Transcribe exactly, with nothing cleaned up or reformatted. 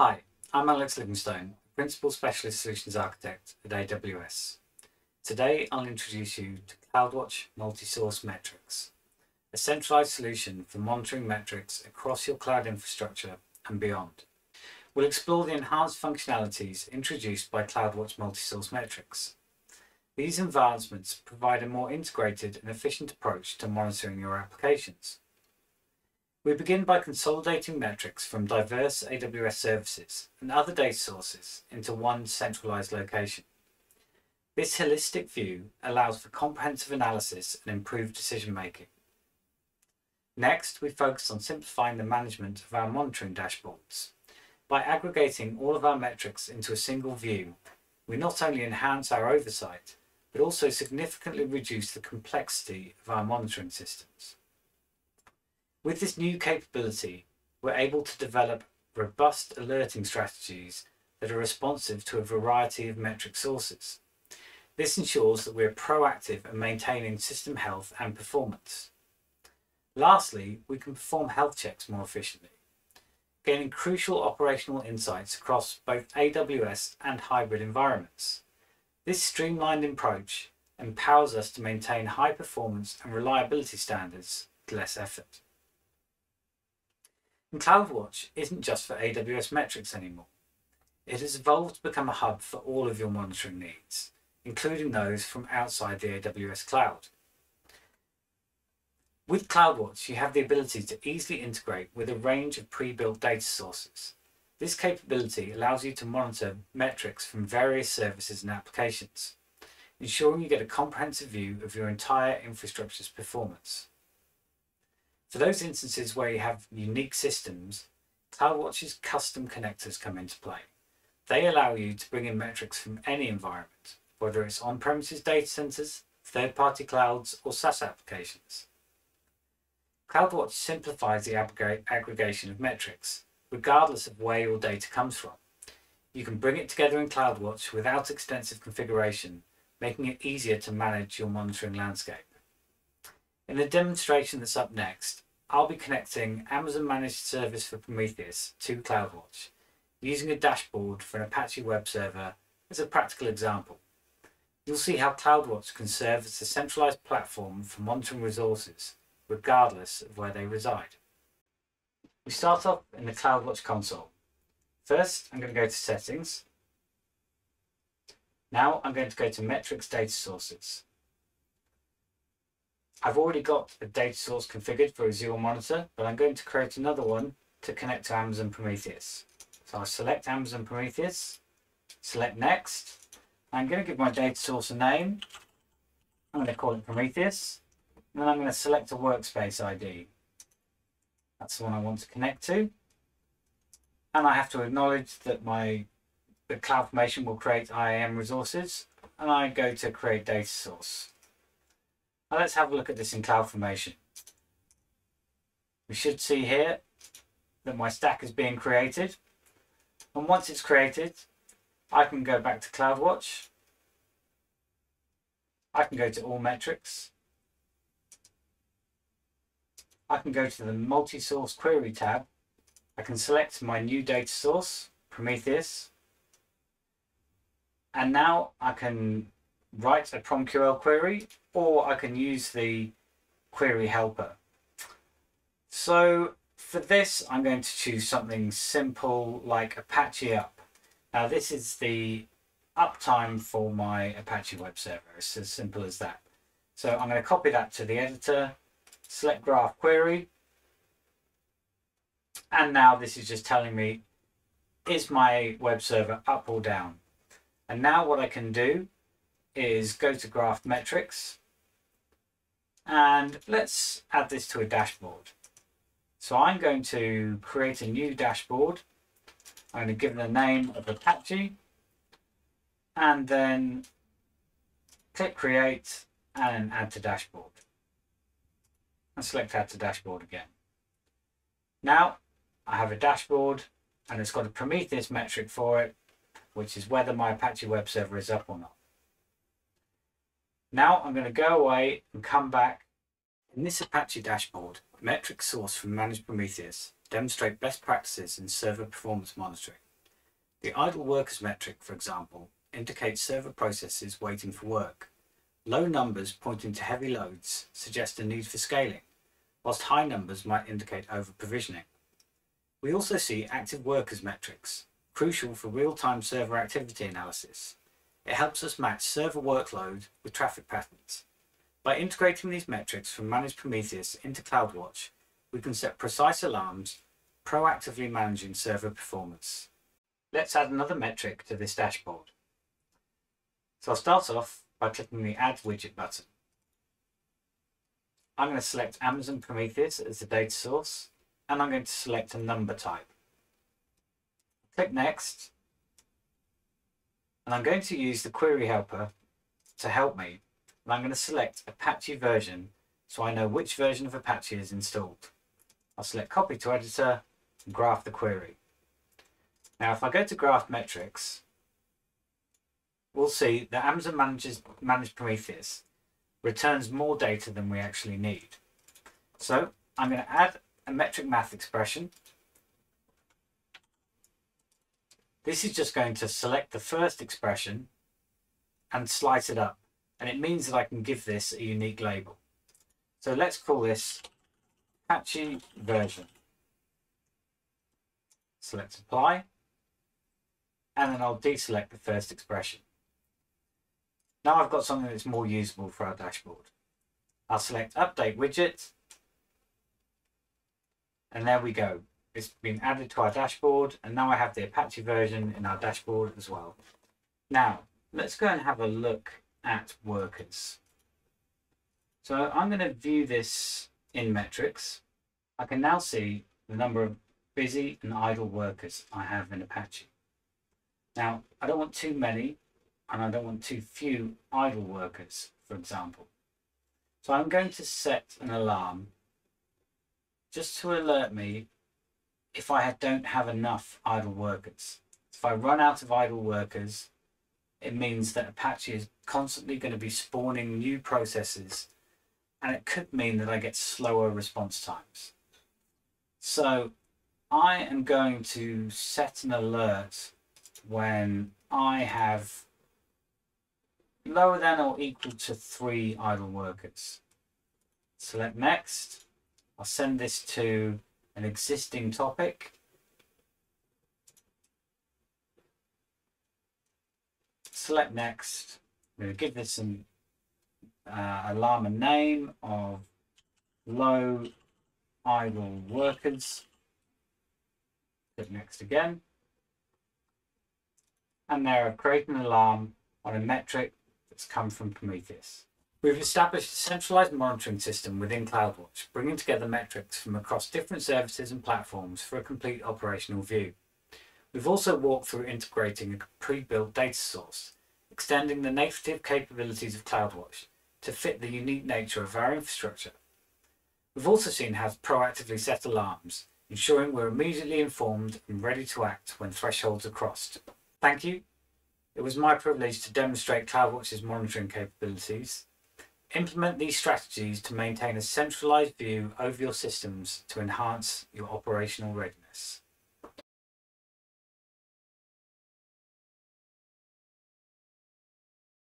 Hi, I'm Alex Livingstone, Principal Specialist Solutions Architect at A W S. Today, I'll introduce you to CloudWatch Multisource Metrics, a centralized solution for monitoring metrics across your cloud infrastructure and beyond. We'll explore the enhanced functionalities introduced by CloudWatch Multisource Metrics. These advancements provide a more integrated and efficient approach to monitoring your applications. We begin by consolidating metrics from diverse A W S services and other data sources into one centralized location. This holistic view allows for comprehensive analysis and improved decision-making. Next, we focus on simplifying the management of our monitoring dashboards. By aggregating all of our metrics into a single view, we not only enhance our oversight, but also significantly reduce the complexity of our monitoring systems. With this new capability, we're able to develop robust alerting strategies that are responsive to a variety of metric sources. This ensures that we're proactive in maintaining system health and performance. Lastly, we can perform health checks more efficiently, gaining crucial operational insights across both A W S and hybrid environments. This streamlined approach empowers us to maintain high performance and reliability standards with less effort. And CloudWatch isn't just for A W S metrics anymore. It has evolved to become a hub for all of your monitoring needs, including those from outside the A W S cloud. With CloudWatch, you have the ability to easily integrate with a range of pre-built data sources. This capability allows you to monitor metrics from various services and applications, ensuring you get a comprehensive view of your entire infrastructure's performance. For those instances where you have unique systems, CloudWatch's custom connectors come into play. They allow you to bring in metrics from any environment, whether it's on-premises data centers, third-party clouds, or SaaS applications. CloudWatch simplifies the aggregation of metrics, regardless of where your data comes from. You can bring it together in CloudWatch without extensive configuration, making it easier to manage your monitoring landscape. In the demonstration that's up next, I'll be connecting Amazon Managed Service for Prometheus to CloudWatch, using a dashboard for an Apache web server as a practical example. You'll see how CloudWatch can serve as a centralized platform for monitoring resources, regardless of where they reside. We start off in the CloudWatch console. First, I'm going to go to Settings. Now I'm going to go to Metrics Data Sources. I've already got a data source configured for Azure Monitor, but I'm going to create another one to connect to Amazon Prometheus. So I'll select Amazon Prometheus, select Next. I'm going to give my data source a name. I'm going to call it Prometheus. And then I'm going to select a workspace I D. That's the one I want to connect to. And I have to acknowledge that my the CloudFormation will create I A M resources. And I go to Create Data Source. Now let's have a look at this in CloudFormation. We should see here that my stack is being created. And once it's created, I can go back to CloudWatch. I can go to All Metrics. I can go to the Multi-Source Query tab. I can select my new data source, Prometheus. And now I can write a PromQL query, or I can use the query helper. So for this, I'm going to choose something simple like Apache Up. Now this is the uptime for my Apache web server. It's as simple as that. So I'm going to copy that to the editor, select graph query. And now this is just telling me, is my web server up or down? And now what I can do is go to graph metrics, and let's add this to a dashboard. So I'm going to create a new dashboard. I'm going to give it a name of Apache, and then click create and add to dashboard, and select add to dashboard again. Now I have a dashboard, and it's got a Prometheus metric for it, which is whether my Apache web server is up or not. Now I'm going to go away and come back. In this Apache dashboard, metric source from Managed Prometheus demonstrate best practices in server performance monitoring. The idle workers metric, for example, indicates server processes waiting for work. Low numbers pointing to heavy loads suggest a need for scaling, whilst high numbers might indicate over-provisioning. We also see active workers metrics, crucial for real-time server activity analysis. It helps us match server workload with traffic patterns. By integrating these metrics from Managed Prometheus into CloudWatch, we can set precise alarms, proactively managing server performance. Let's add another metric to this dashboard. So I'll start off by clicking the Add Widget button. I'm going to select Amazon Prometheus as the data source, and I'm going to select a number type. Click Next, and I'm going to use the query helper to help me, and I'm going to select Apache version so I know which version of Apache is installed. I'll select Copy to Editor and graph the query. Now if I go to Graph Metrics, we'll see that Amazon Managed, Managed Prometheus returns more data than we actually need. So I'm going to add a metric math expression. This is just going to select the first expression and slice it up. And it means that I can give this a unique label. So let's call this Apache version. Select Apply. And then I'll deselect the first expression. Now I've got something that's more usable for our dashboard. I'll select Update Widget. And there we go. It's been added to our dashboard, and now I have the Apache version in our dashboard as well. Now, let's go and have a look at workers. So I'm going to view this in metrics. I can now see the number of busy and idle workers I have in Apache. Now, I don't want too many, and I don't want too few idle workers, for example. So I'm going to set an alarm just to alert me if I don't have enough idle workers. If I run out of idle workers, it means that Apache is constantly going to be spawning new processes, and it could mean that I get slower response times. So I am going to set an alert when I have lower than or equal to three idle workers. Select Next. I'll send this to an existing topic. Select Next. I'm going to give this an uh, alarm a name of low idle workers. Click Next again. And there I've created an alarm on a metric that's come from Prometheus. We've established a centralized monitoring system within CloudWatch, bringing together metrics from across different services and platforms for a complete operational view. We've also walked through integrating a pre-built data source, extending the native capabilities of CloudWatch to fit the unique nature of our infrastructure. We've also seen how to proactively set alarms, ensuring we're immediately informed and ready to act when thresholds are crossed. Thank you. It was my privilege to demonstrate CloudWatch's monitoring capabilities. Implement these strategies to maintain a centralized view over your systems to enhance your operational readiness.